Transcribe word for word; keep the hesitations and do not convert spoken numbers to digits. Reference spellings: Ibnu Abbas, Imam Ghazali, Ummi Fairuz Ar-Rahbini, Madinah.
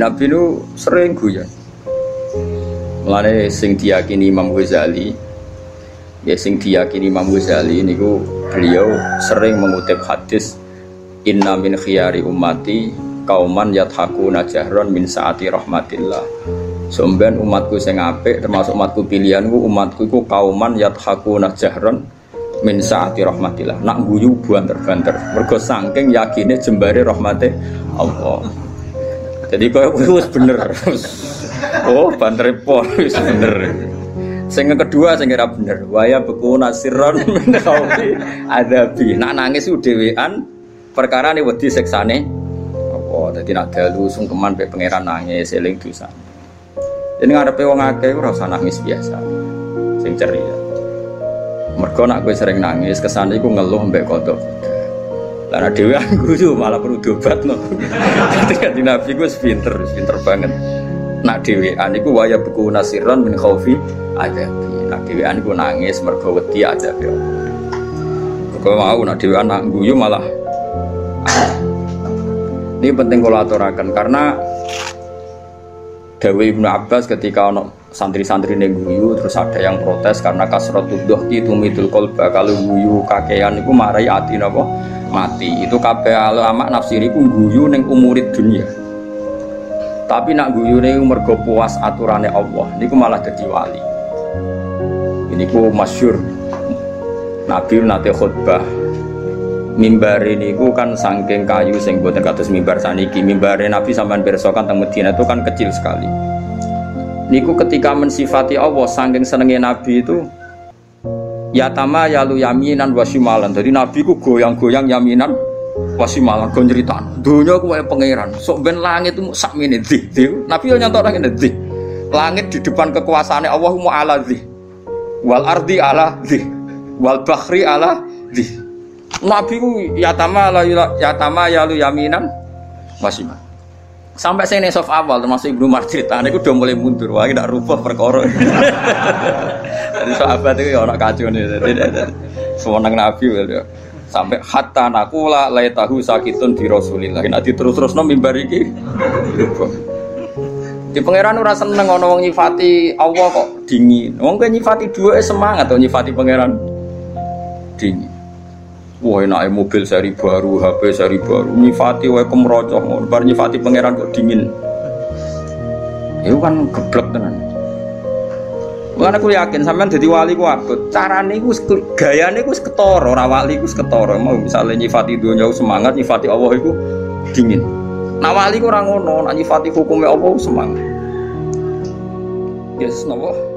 Nabi nu sering guyon. Mulane sing diyakini Imam Ghazali, ya sing diyakini Imam Ghazali niku beliau sering mengutip hadis inna min khiyari ummati kauman yathakuna jahron min saati rahmatillah. Sumben umatku sing apik termasuk umatku pilihanku umatku iku kauman yathakuna jahron min saati rahmatillah. Nak guyu banter-banter mergo saking yakine jembare rahmate Allah. Jadi koyo wis bener. Oh, banter pol wis bener. Sing kedua sing ora bener. Waya beku nasiron menawi adabi. Nak nangis dhewean perkara ne wedi siksane apa. Dadi nak dalu sungkeman pe pangeran nangis eling dosa. Yen ngarepe wong akeh ora usah nangis biasa. Sing ceria. Mergo nak kowe sering nangis kesane iku ngeluh mbek kodhok. Lah dhewe angguyu malah perlu diobatno. Dadi Nabi ku wis pinter, pinter banget. Nak dhewean iku waya beku nasiron min khaufi adabi. Nak dhewean iku nangis mergo wedi adabe. Kok mau nak dhewean nak guyu malah. Ini penting kula aturaken karena dawuh Ibnu Abbas ketika ono santri-santri ning guyu terus ada yang protes karena kasrat tudhah ki tumidul qalba kalau guyu kakean iku marai ati napa mati. Itu kabeh ulama nafsir iku guyu ning umurid dunia. Tapi nak guyune mergo puas aturane Allah niku malah dadi wali. Ini ku masyhur Nabi nate khutbah. Mimbar ini ku kan saking kayu sing boten kados mimbar saniki. Mimbare Nabi sampean pirsa kan teng Madinah itu kan kecil sekali. Niku ketika mensifati Allah saking senenge Nabi itu yatama yalu yaminan wasimalan. Jadi Nabi ku goyang-goyang yaminan wasimalan gon nyritan. Donya ku kaya pangeran. Sok ben langit itu sak menit dhewe. Nabi yo nyantok nang ngene dhewe. Langit di depan kekuasaane Allah mu ala dzih. Wal ardi ala dzih. Wal bahri ala dzih. Nabi ku yatama la yatama yalu yaminan wasiman. Sampai saya nesaf awal termasuk Ibnu Marjid ane ku udah mulai mundur wae ndak rubah perkara. Dari sahabat itu ya ana kacune. Seneng Nabi ya. Sampai hatta nakula la tahu sakitun di Rasulillah. Nek diterus-terusno mimbar iki rubah. Di pangeran ora seneng ana wong nyifati Allah kok dingin. Wong kok nyifati duwe semangat to nyifati pangeran dingin. Wah enake mobil seri baru, H P seri baru. Nyifati wae kemrocoh ngono. Bar nyifati pangeran kok dingin. Iku kan geblek tenan. Mulane aku yakin sampean dadi wali ku abot. Carane iku gayane iku wis ketara, ora wali iku wis ketara. Mau misale nyifati donya semangat, nyifati Allah iku dingin. Nah wali ku ora ngono, nek nyifati hukume Allah semangat. Yes, napa?